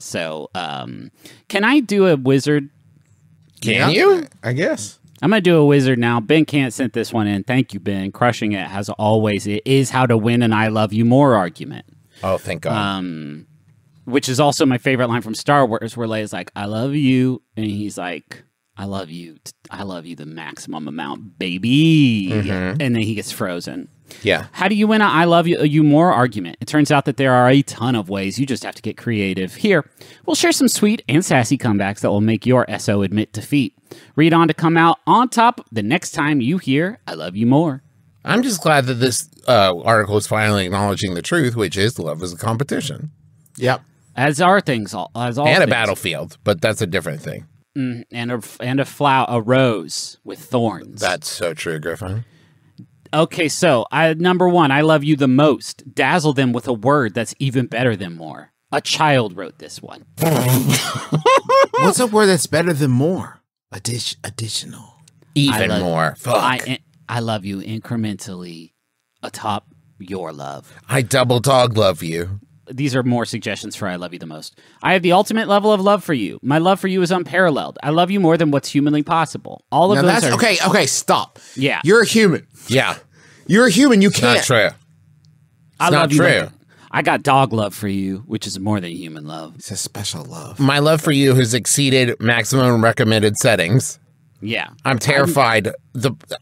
So, can I do a wizard? Can you? I guess. I'm going to do a wizard now. Ben Kant sent this one in. Thank you, Ben. Crushing it, as always. It is how to win an I love you more argument. Oh, thank God. Which is also my favorite line from Star Wars, where Leia's like, I love you. And he's like, I love you the maximum amount, baby. Mm-hmm. And then he gets frozen. Yeah. How do you win a I love you more argument? It turns out that there are a ton of ways. You just have to get creative. Here, we'll share some sweet and sassy comebacks that will make your SO admit defeat. Read on to come out on top the next time you hear I love you more. I'm just glad that this article is finally acknowledging the truth, which is love is a competition. Yep. As are things. And a battlefield, but that's a different thing. Mm, and a flower, a rose with thorns. That's so true, Griffin. Okay, so number 1, I love you the most. Dazzle them with a word that's even better than more. A child wrote this one. What's a word that's better than more? Additional. Even more. Fuck. I love you incrementally atop your love. I double dog love you. These are more suggestions for I love you the most. I have the ultimate level of love for you. My love for you is unparalleled. I love you more than what's humanly possible. All of now those are... Okay, okay, stop. Yeah. You're a human. Yeah. You're a human. You can't. It's not true. I love you. Like, I got dog love for you, which is more than human love. It's a special love. My love for you has exceeded maximum recommended settings. Yeah. I'm terrified.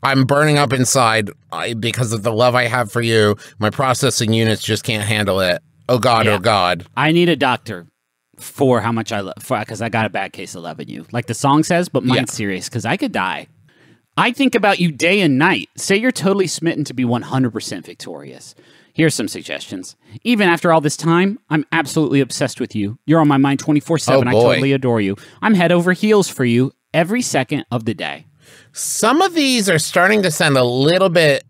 I'm burning up inside because of the love I have for you. My processing units just can't handle it. Oh, God, yeah. Oh, God. I need a doctor for how much I love, because I got a bad case of loving you. Like the song says, but mine's serious, because I could die. I think about you day and night. Say you're totally smitten to be 100% victorious. Here's some suggestions. Even after all this time, I'm absolutely obsessed with you. You're on my mind 24/7. Oh, I totally adore you. I'm head over heels for you every second of the day. Some of these are starting to sound a little bit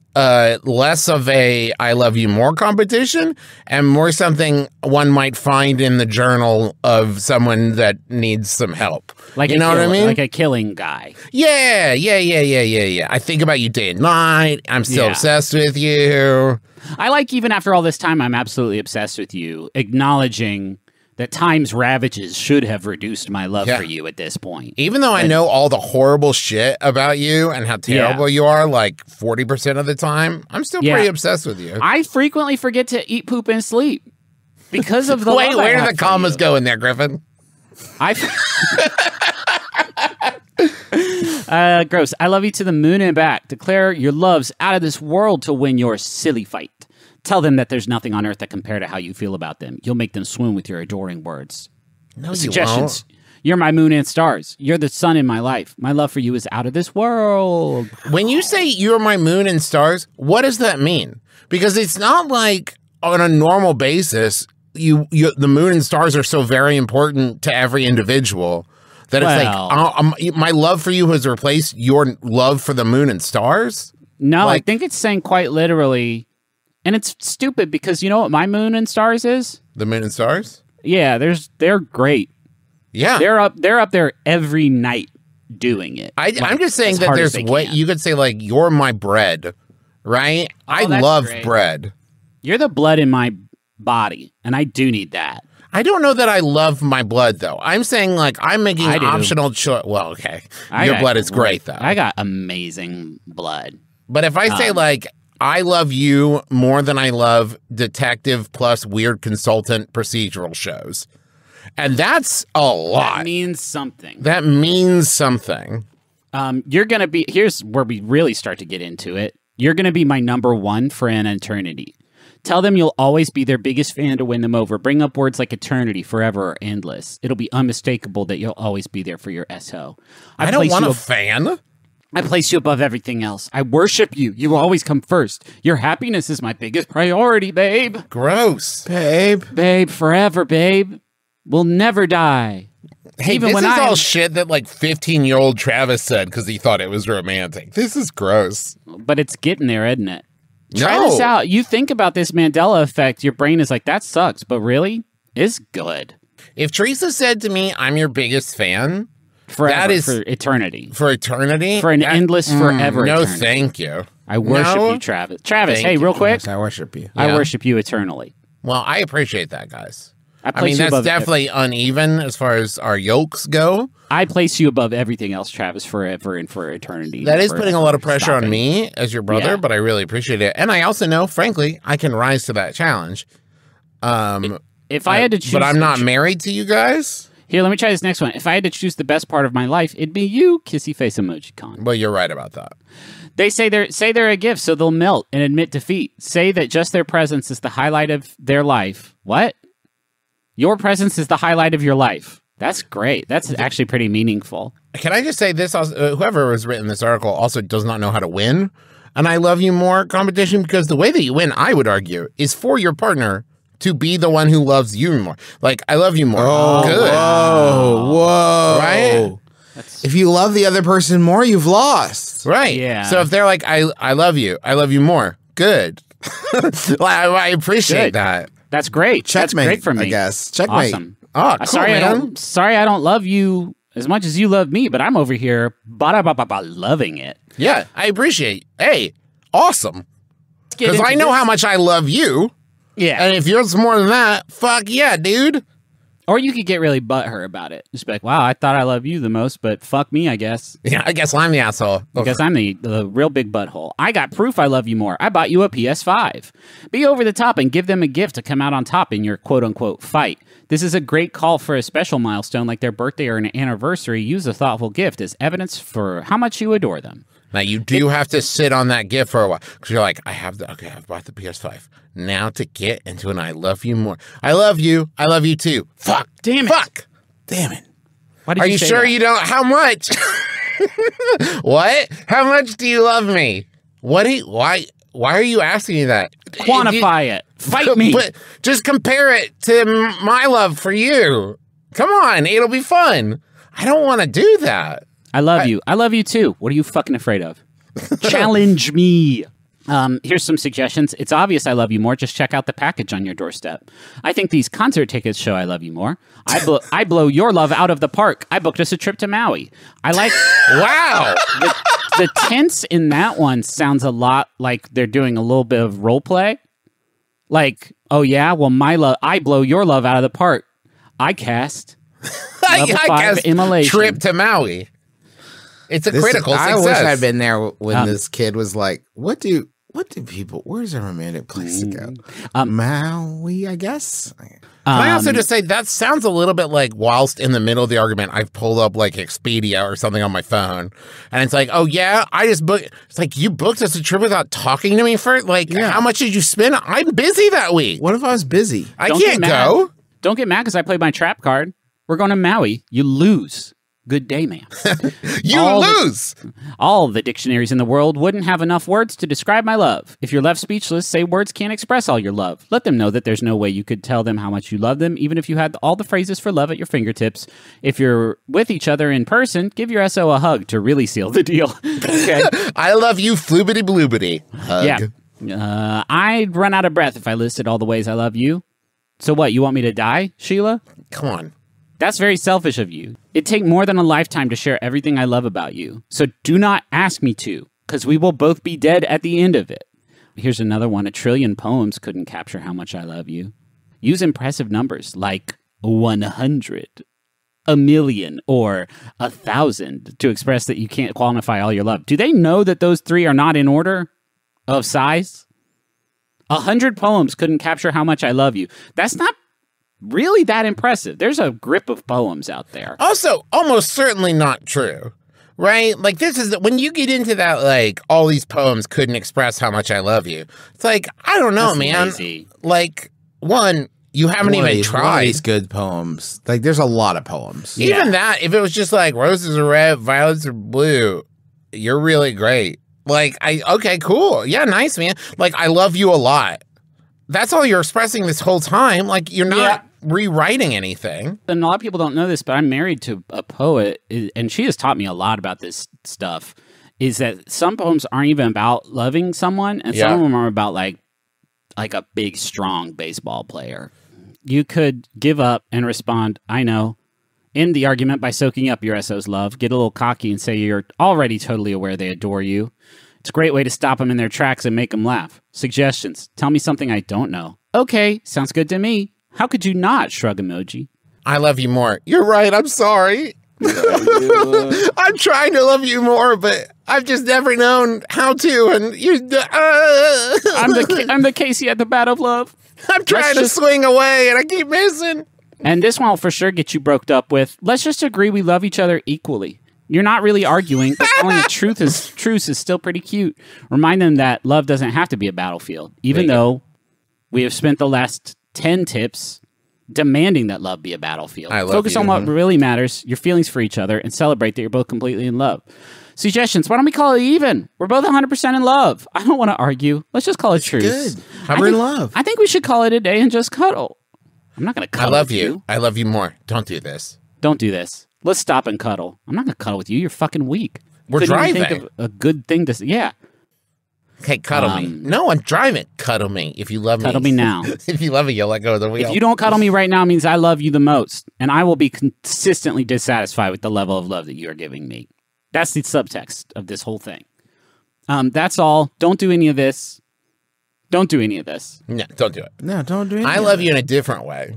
less of a I love you more competition and more something one might find in the journal of someone that needs some help. Like you know what I mean? Like a killing guy. Yeah, yeah, yeah, yeah, yeah, yeah. I think about you day and night. I'm still obsessed with you. I like even after all this time, I'm absolutely obsessed with you, acknowledging that time's ravages should have reduced my love for you at this point. Even though I know all the horrible shit about you and how terrible you are, like 40% of the time, I'm still pretty obsessed with you. I frequently forget to eat, poop, and sleep because of the Wait, love where do the commas go in there, Griffin? Gross. I love you to the moon and back. Declare your loves out of this world to win your silly fight. Tell them that there's nothing on earth that compares to how you feel about them. You'll make them swoon with your adoring words. No, suggestions. You won't. You're my moon and stars. You're the sun in my life. My love for you is out of this world. When you say you're my moon and stars, what does that mean? Because it's not like on a normal basis, the moon and stars are so very important to every individual that it's like, my love for you has replaced your love for the moon and stars? No, like, I think it's saying quite literally... And it's stupid because you know what my moon and stars is? The moon and stars? Yeah, they're great. Yeah. They're up there every night doing it. I'm just saying that there's what you could say like you're my bread, right? Oh, I love bread. You're the blood in my body, and I do need that. I don't know that I love my blood though. I'm saying like I'm making an optional choice. Well, okay. Your blood is great though. I got amazing blood. But if I say like I love you more than I love detective plus weird consultant procedural shows. And that's a lot. That means something. That means something. You're going to be, here's where we really start to get into it. You're going to be my number 1 for an eternity. Tell them you'll always be their biggest fan to win them over. Bring up words like eternity, forever, or endless. It'll be unmistakable that you'll always be there for your SO. I don't want a fan. I place you above everything else. I worship you. You always come first. Your happiness is my biggest priority, babe. Gross. Babe. Babe, forever, babe. We'll never die. Hey, even this is all shit that like 15-year-old Travis said because he thought it was romantic. This is gross. But it's getting there, isn't it? No. Try this out. You think about this Mandela effect. Your brain is like, that sucks. But really, it's good. If Teresa said to me, I'm your biggest fan... Forever, that is for eternity. For eternity? For an endless forever eternity. No, thank you. I worship you, Travis. Travis, hey, real quick. I worship you. I worship you eternally. Well, I appreciate that, guys. I mean, that's definitely uneven as far as our yolks go. I place you above everything else, Travis, forever and for eternity. That is putting a lot of pressure on me as your brother, but I really appreciate it. And I also know, frankly, I can rise to that challenge. If I had to choose... But I'm not married to you guys. Here, let me try this next one. If I had to choose the best part of my life, it'd be you, kissy face emoji con. Well, you're right about that. They say they're a gift, so they'll melt and admit defeat. Say that just their presence is the highlight of their life. What? Your presence is the highlight of your life. That's great. That's actually pretty meaningful. Can I just say this? Also, whoever has written this article also does not know how to win. And I love you more competition because the way that you win, I would argue, is for your partner to be the one who loves you more. Like, I love you more. Oh, good. Whoa. Whoa. Right? That's... If you love the other person more, you've lost. Right. Yeah. So if they're like, I love you more. Good. I appreciate that. That's great. Checkmate, that's great for me. I guess. Checkmate. Awesome. Oh, cool, sorry, man. Sorry, I don't love you as much as you love me, but I'm over here loving it. Yeah, I appreciate. Hey, awesome. Because I know how much I love you. Yeah. And if yours more than that, fuck yeah, dude. Or you could get really butthurt about it. Just be like, wow, I thought I love you the most, but fuck me, I guess. Yeah, I guess I'm the asshole. I guess I'm the real big butthole. I got proof I love you more. I bought you a PS5. Be over the top and give them a gift to come out on top in your quote-unquote fight. This is a great call for a special milestone like their birthday or an anniversary. Use a thoughtful gift as evidence for how much you adore them. Now, you do have to sit on that gift for a while because you're like, I've bought the PS5. Now to get into an I love you more. I love you too. Fuck. Damn it. Fuck. Damn it. Why did you say sure that? You don't? How much? What? How much do you love me? What do you, why are you asking me that? Quantify it. Fight me. But just compare it to my love for you. Come on. It'll be fun. I don't want to do that. I love you. I love you too. What are you fucking afraid of? Challenge me. Here's some suggestions. It's obvious I love you more. Just check out the package on your doorstep. I think these concert tickets show I love you more. I blow your love out of the park. I booked us a trip to Maui. I like... Wow. The tense in that one sounds a lot like they're doing a little bit of role play. Like, oh yeah, well my love... I blow your love out of the park. I cast... Level 5 immolation. Trip to Maui. It's a critical success. I wish I'd been there when this kid was like, what do people, where's a romantic place to go? Maui, I guess. Can I also just say, that sounds a little bit like whilst in the middle of the argument, I've pulled up like Expedia or something on my phone. And it's like, oh yeah, I just booked, it's like you booked us a trip without talking to me for it? Like, how much did you spend? I'm busy that week. What if I was busy? I can't go. Don't get mad because I played my trap card. We're going to Maui. You lose. Good day, ma'am. You lose! All the dictionaries in the world wouldn't have enough words to describe my love. If you're left speechless, say words can't express all your love. Let them know that there's no way you could tell them how much you love them, even if you had all the phrases for love at your fingertips. If you're with each other in person, give your SO a hug to really seal the deal. Okay. I love you, floobity bloobity. Hug. Yeah. I'd run out of breath if I listed all the ways I love you. So what, you want me to die, Sheila? Come on. That's very selfish of you. It'd take more than a lifetime to share everything I love about you. So do not ask me to, because we will both be dead at the end of it. Here's another one. 1,000,000,000 poems couldn't capture how much I love you. Use impressive numbers like 100, 1,000,000, or 1,000 to express that you can't quantify all your love. Do they know that those three are not in order of size? 100 poems couldn't capture how much I love you. That's not really that impressive. There's a grip of poems out there. Also, almost certainly not true, right? Like, this is, when you get into that, like, all these poems couldn't express how much I love you. It's like, I don't know, that's man. Lazy. Like, one, you haven't even tried. These good poems. Like, there's a lot of poems. Yeah. Even that, if it was just like, roses are red, violets are blue, you're really great. Like, okay, cool. Yeah, nice, man. Like, I love you a lot. That's all you're expressing this whole time. Like, you're not rewriting anything. And a lot of people don't know this, but I'm married to a poet, and she has taught me a lot about this stuff, is that some poems aren't even about loving someone, and some of them are about, like a big, strong baseball player. You could give up and respond, I know. End the argument by soaking up your SO's love. Get a little cocky and say you're already totally aware they adore you. It's a great way to stop them in their tracks and make them laugh. Suggestions. Tell me something I don't know. Okay, sounds good to me. How could you not? Shrug emoji. I love you more. You're right. I'm sorry. I'm trying to love you more, but I've just never known how to. And you, I'm the Casey at the Battle of Love. I'm trying to swing away, and I keep missing. And this one will for sure get you broked up with. Let's just agree we love each other equally. You're not really arguing, but calling the truce is still pretty cute. Remind them that love doesn't have to be a battlefield, even though we have spent the last 10 tips demanding that love be a battlefield. Focus on what really matters, your feelings for each other, and celebrate that you're both completely in love. Suggestions. Why don't we call it even? We're both 100% in love. I don't want to argue. Let's just call it truce. Good. We're in love. I think we should call it a day and just cuddle. I'm not going to cuddle. I love you. I love you more. Don't do this. Don't do this. Let's stop and cuddle. I'm not going to cuddle with you. You're fucking weak. We're driving. Think of a good thing to say. Yeah. Okay, cuddle me. No, I'm driving. Cuddle me if you love me. Cuddle me now. If you love me, you'll let go of the wheel. If you don't cuddle me right now, it means I love you the most, and I will be consistently dissatisfied with the level of love that you are giving me. That's the subtext of this whole thing. That's all. Don't do any of this. Don't do any of this. No, don't do it. No, don't do any of it. I love you in a different way.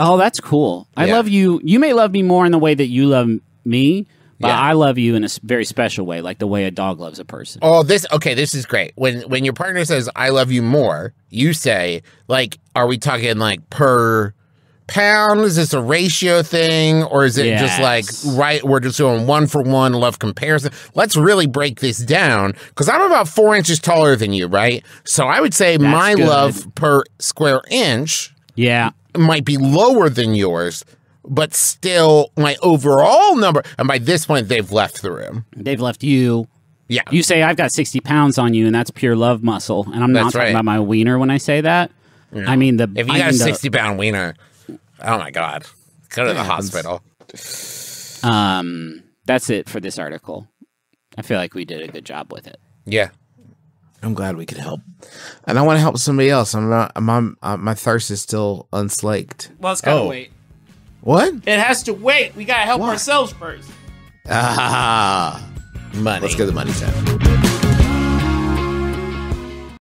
Oh, that's cool. I love you. You may love me more in the way that you love me, but I love you in a very special way, like the way a dog loves a person. Oh, this, okay, this is great. When your partner says, I love you more, you say, like, are we talking like per pound? Is this a ratio thing? Or is it just like, right, we're just doing one-for-one love comparison? Let's really break this down, because I'm about 4 inches taller than you, right? So I would say my love per square inch might be lower than yours, but still my overall number. And by this point, they've left the room. They've left you. Yeah. You say, I've got 60 pounds on you, and that's pure love muscle. And I'm not talking about my wiener when I say that. Yeah. I mean, if you got a 60-pound wiener, oh, my God. Go to the hospital. That's it for this article. I feel like we did a good job with it. Yeah. I'm glad we could help. And I want to help somebody else. I'm not, my thirst is still unslaked. Well, it's gotta wait. What? It has to wait. We gotta help ourselves first. Ah, money. Let's go to the money side.